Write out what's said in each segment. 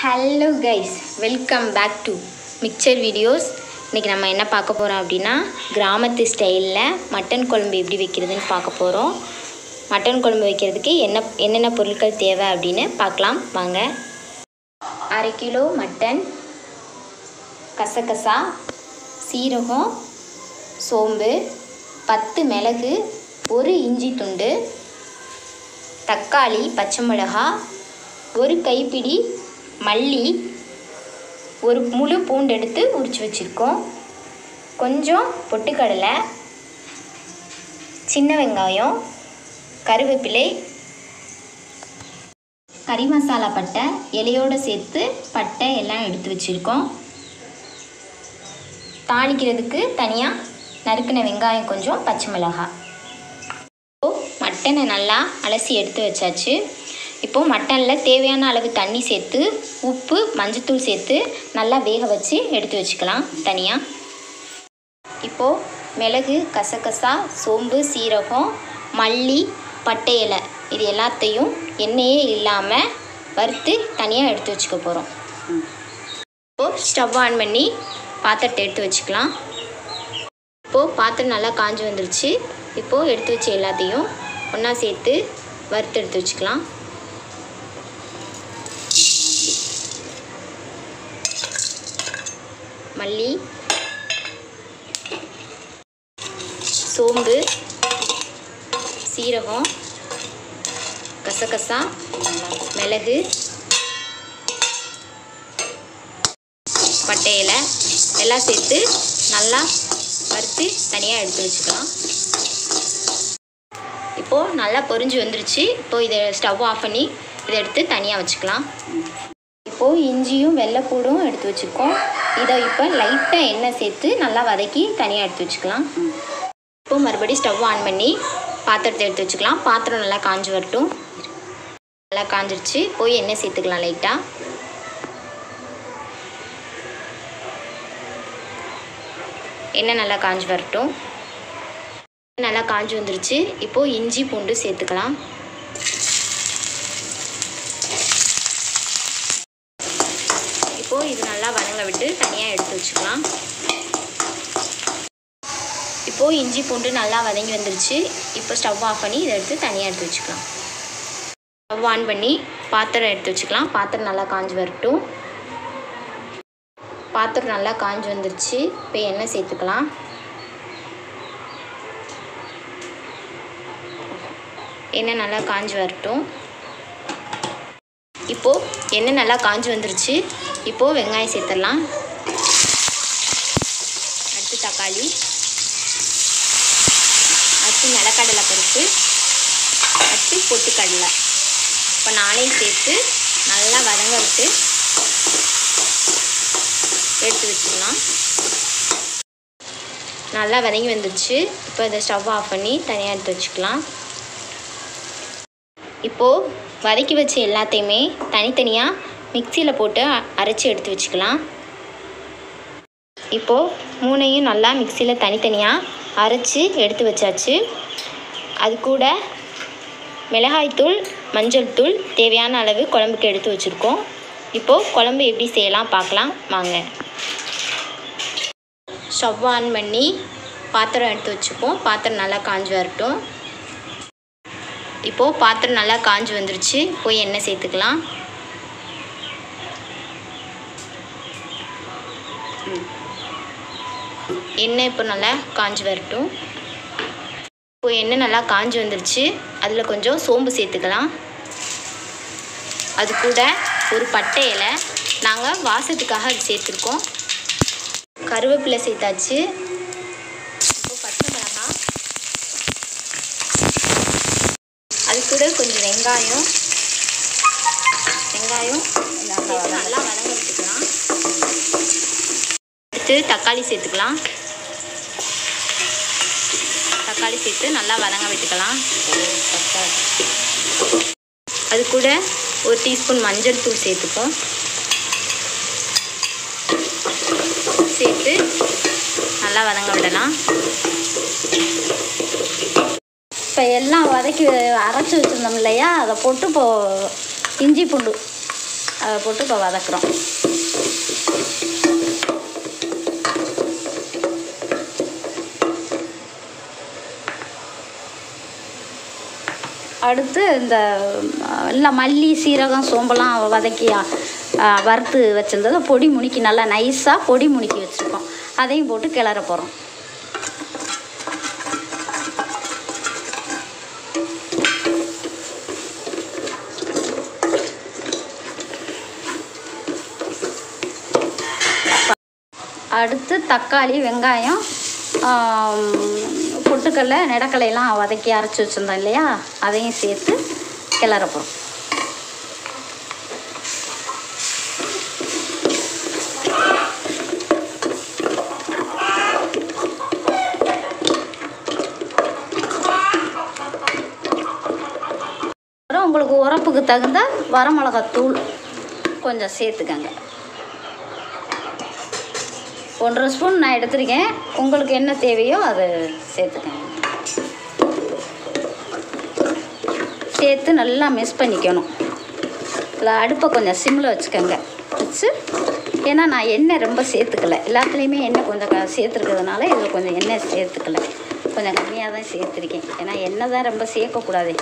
Hello guys, welcome back to mixture videos. இன்னைக்கு நம்ம என்ன பார்க்க போறோம் அப்படினா கிராமத்து ஸ்டைல்ல மட்டன் குழம்பு எப்படி வைக்கிறதுன்னு பார்க்க போறோம். மட்டன் குழம்பு வைக்கிறதுக்கு என்னென்ன பொருட்கள் தேவை அப்படினு பார்க்கலாம் வாங்க. 1/2 கிலோ மட்டன், கசகசா, சீரகம், சோம்பு, 10 மிளகு, 1 இஞ்சி துண்டு, தக்காளி, பச்சை மிளகாய், 1 கைப்பிடி மல்லி, ஒரு முழு பூண்டு எடுத்து உரிச்சு வச்சிருக்கோம், கொஞ்சம் பொட்டுக்கடலை, சின்ன வெங்காயம், கருவேப்பிலை, கறி மசாலா பட்டை இலையோடு சேர்த்து பட்டை எல்லாம் எடுத்து வச்சிருக்கோம். தாளிக்கிறதுக்கு தனியாக நறுக்கின வெங்காயம், கொஞ்சம் பச்சை மிளகாய். மட்டனை நல்லா அலசி எடுத்து வச்சாச்சு. இப்போ மட்டனில் தேவையான அளவு தண்ணி சேர்த்து உப்பு மஞ்சத்தூள் சேர்த்து நல்லா வேக வச்சு எடுத்து வச்சுக்கலாம் தனியாக. இப்போது மிளகு, கசகசா, சோம்பு, சீரகம், மல்லி, பட்டை இலை இது எல்லாத்தையும் எண்ணெயே இல்லாமல் வறுத்து தனியாக எடுத்து வச்சுக்க போகிறோம். இப்போது ஸ்டவ் ஆன் பண்ணி பாத்திரத்தை எடுத்து வச்சுக்கலாம். இப்போது பாத்திரம் நல்லா காஞ்சி வந்துருச்சு. இப்போது எடுத்து வச்சு எல்லாத்தையும் ஒன்றா சேர்த்து வறுத்து எடுத்து வச்சுக்கலாம். மல்லி, சோம்பு, சீரகம், கசகசா, மிளகு, பட்டை இலை எல்லாம் சேர்த்து நல்லா வறுத்து தனியாக எடுத்து வச்சுக்கலாம். இப்போது நல்லா பொரிஞ்சு வந்துருச்சு. இப்போது இதை ஸ்டவ் ஆஃப் பண்ணி இதை எடுத்து தனியாக வச்சுக்கலாம். இப்போது இஞ்சியும் வெள்ளைப்பூடும் எடுத்து வச்சுருக்கோம். இதை இப்போ லைட்டாக எண்ணெய் சேர்த்து நல்லா வதக்கி தனியாக எடுத்து வச்சுக்கலாம். இப்போது மறுபடியும் ஸ்டவ் ஆன் பண்ணி பாத்திரத்தை எடுத்து வச்சுக்கலாம். பாத்திரம் நல்லா காஞ்சி வரட்டும். நல்லா காஞ்சிருச்சு. போய் எண்ணெய் சேர்த்துக்கலாம் லைட்டாக. எண்ணெய் நல்லா காஞ்சி வரட்டும். நல்லா காஞ்சி வந்துருச்சு. இப்போது இஞ்சி பூண்டு சேர்த்துக்கலாம். இது நல்லா வதங்க விட்டு தனியாக எடுத்து வச்சுக்கலாம். இப்போது இஞ்சி பூண்டு நல்லா வதங்கி வந்துருச்சு. இப்போ ஸ்டவ் ஆஃப் பண்ணி இதை எடுத்து தனியாக எடுத்து வச்சுக்கலாம். ஸ்டவ் ஆன் பண்ணி பாத்திரம் எடுத்து வச்சுக்கலாம். பாத்திரம் நல்லா காஞ்சி வரட்டும். பாத்திரம் நல்லா காஞ்சி வந்துருச்சு. இப்போ எண்ணெய் சேர்த்துக்கலாம். எண்ணெய் நல்லா காஞ்சி வரட்டும். இப்போது எண்ணெய் நல்லா காஞ்சி வந்துருச்சு. இப்போது வெங்காயம் சேர்த்துடலாம். அடுத்து தக்காளி, அடுத்து நிலக்கடலை பருப்பு, அடுத்து பொட்டுக்கடலை. இப்போ நாளையும் சேர்த்து நல்லா வதங்க விட்டு எடுத்து வச்சுக்கலாம். நல்லா வதங்கி வந்துடுச்சு. இப்போ இதை ஸ்டவ் ஆஃப் பண்ணி தனியாக எடுத்து வச்சுக்கலாம். இப்போது வதக்கி வச்ச எல்லாத்தையுமே தனித்தனியாக மிக்சியில் போட்டு அரைச்சி எடுத்து வச்சுக்கலாம். இப்போது மூணையும் நல்லா மிக்சியில் தனித்தனியாக அரைச்சி எடுத்து வச்சாச்சு. அது கூட மிளகாய்த்தூள், மஞ்சள் தூள் தேவையான அளவு குழம்புக்கு எடுத்து வச்சுருக்கோம். இப்போது குழம்பு எப்படி செய்யலாம் பார்க்கலாம் வாங்க. ஸ்டவ் ஆன் பண்ணி பாத்திரம் எடுத்து வச்சுப்போம். பாத்திரம் நல்லா காஞ்சி வரட்டும். இப்போது பாத்திரம் நல்லா காஞ்சி வந்துருச்சு. போய் எண்ணெய் சேர்த்துக்கலாம். எண்ணெய் இப்போ நல்லா காஞ்சி வரட்டும். இப்போ எண்ணெய் நல்லா காஞ்சி வந்துருச்சு. அதில் கொஞ்சம் சோம்பு சேர்த்துக்கலாம். அது கூட ஒரு பட்டை இலை, நாங்கள் வாசத்துக்காக அது சேர்த்துருக்கோம். கருவேப்பிலை சேர்த்தாச்சு. இப்போ பச்சை மிளகாய், அது கூட கொஞ்சம் வெங்காயம். நல்லா வதங்க விட்டுக்கலாம். தக்காளி சேர்த்துக்கலாம். தக்காளி சேர்த்து நல்லா வதங்க விட்டுக்கலாம். அது கூட ஒரு டீஸ்பூன் மஞ்சள் தூள் சேர்த்துப்போம். சேர்த்து நல்லா வதங்க விடலாம். இப்போ எல்லாம் வதக்கி அரைச்சி வச்சுருந்தோம் இல்லையா, அதை போட்டு இப்போ இஞ்சி பூண்டு அதை போட்டு இப்போ வதக்குறோம். அடுத்து இந்த எல்லாம் மல்லி சீரகம் சோம்பெல்லாம் வதக்கியா வறுத்து வச்சுருந்ததை பொடி முணுக்கி நல்லா நைஸாக பொடி முணுக்கி வச்சுருக்கோம். அதையும் போட்டு கிளற போகிறோம். அடுத்து தக்காளி வெங்காயம் பொட்டுக்கடலை நெடக்கடலையெல்லாம் வதக்கி அரைச்சி வச்சுருந்தோம் இல்லையா, அதையும் சேர்த்து கிளற போகிறோம். உங்களுக்கு உரப்புக்கு தகுந்த வரமிளகாத்தூள் கொஞ்சம் சேர்த்துக்கங்க. 1 ஸ்பூன் நான் எடுத்துருக்கேன். உங்களுக்கு என்ன தேவையோ அதை சேர்த்துக்கங்க. சேர்த்து நல்லா மிக்ஸ் பண்ணிக்கணும். இல்லை அடுப்பை கொஞ்சம் சிம்மில் வச்சுக்கோங்க. வச்சு ஏன்னா நான் எண்ணெய் ரொம்ப சேர்த்துக்கலை, எல்லாத்துலேயுமே எண்ணெய் கொஞ்சம் சேர்த்துருக்கிறதுனால இதில் கொஞ்சம் எண்ணெய் சேர்த்துக்கலை, கொஞ்சம் கம்மியாக தான் சேர்த்துருக்கேன். ஏன்னா எண்ணெய் தான் ரொம்ப சேர்க்கக்கூடாது.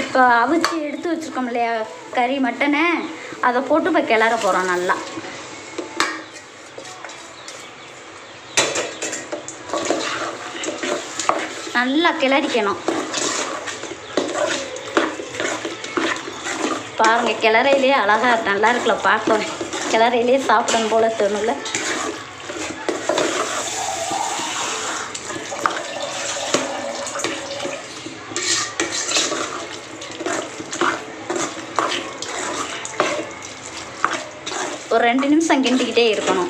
இப்போ அவிச்சு எடுத்து வச்சுருக்கோம் இல்லையா கறி மட்டனை, அதை போட்டு இப்போ கிளற போகிறோம். நல்லா நல்லா கிளறிக்கணும். பாருங்கள் கிளறையிலே அழகாக நல்லா இருக்குல்ல பார்க்கவே, கிளறையிலே சாப்பிடணும் போல் தோணும்ல. ஒரு 2 நிமிஷம் கிண்டிக்கிட்டே இருக்கணும்.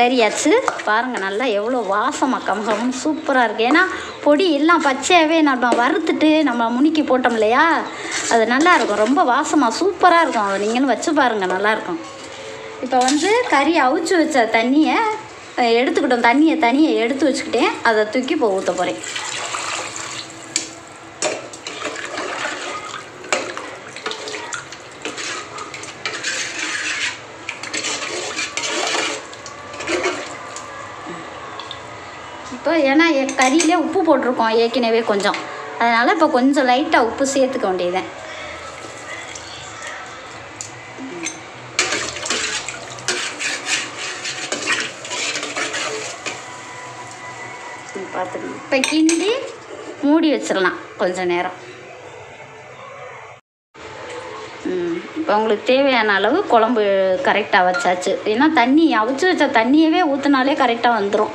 சரியாச்சு பாருங்கள், நல்லா எவ்வளோ வாசமாக கமகமும் சூப்பராக இருக்குது. ஏன்னா பொடி எல்லாம் பச்சையாகவே நம்ம வறுத்துட்டு நம்ம முணுக்கி போட்டோம் இல்லையா, அது நல்லாயிருக்கும், ரொம்ப வாசமாக சூப்பராக இருக்கும். அதை நீங்களும் வச்சு பாருங்கள், நல்லாயிருக்கும். இப்போ வந்து கறி அவிச்சு வச்ச தண்ணியை எடுத்துக்கிட்டோம். தண்ணியை எடுத்து வச்சுக்கிட்டேன். அதை தூக்கி இப்போ ஊற்ற போகிறேன். இப்போ ஏன்னா கறியிலே உப்பு போட்டிருக்கோம் ஏற்கனவே கொஞ்சம், அதனால் இப்போ கொஞ்சம் லைட்டாக உப்பு சேர்த்துக்க வேண்டியது. பார்த்துக்கணும். இப்போ கிண்டி மூடி வச்சிடலாம் கொஞ்சம் நேரம். இப்போ உங்களுக்கு தேவையான அளவு குழம்பு கரெக்டாக வச்சாச்சு. ஏன்னா தண்ணி அவிச்சு வச்ச தண்ணியவே ஊற்றினாலே கரெக்டாக வந்துடும்.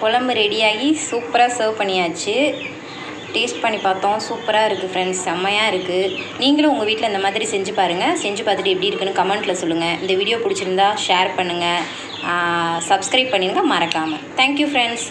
குழம்பு ரெடியாகி சூப்பராக சர்வ் பண்ணியாச்சு. டேஸ்ட் பண்ணி பார்த்தோம், சூப்பராக இருக்குது ஃப்ரெண்ட்ஸ், செம்மையாக இருக்குது. நீங்களும் உங்கள் வீட்டில் இந்த மாதிரி செஞ்சு பாருங்கள். செஞ்சு பார்த்துட்டு எப்படி இருக்குன்னு கமெண்ட்டில் சொல்லுங்கள். இந்த வீடியோ பிடிச்சிருந்தா ஷேர் பண்ணுங்கள், சப்ஸ்கிரைப் பண்ணிடுங்க மறக்காமல். Thank you friends.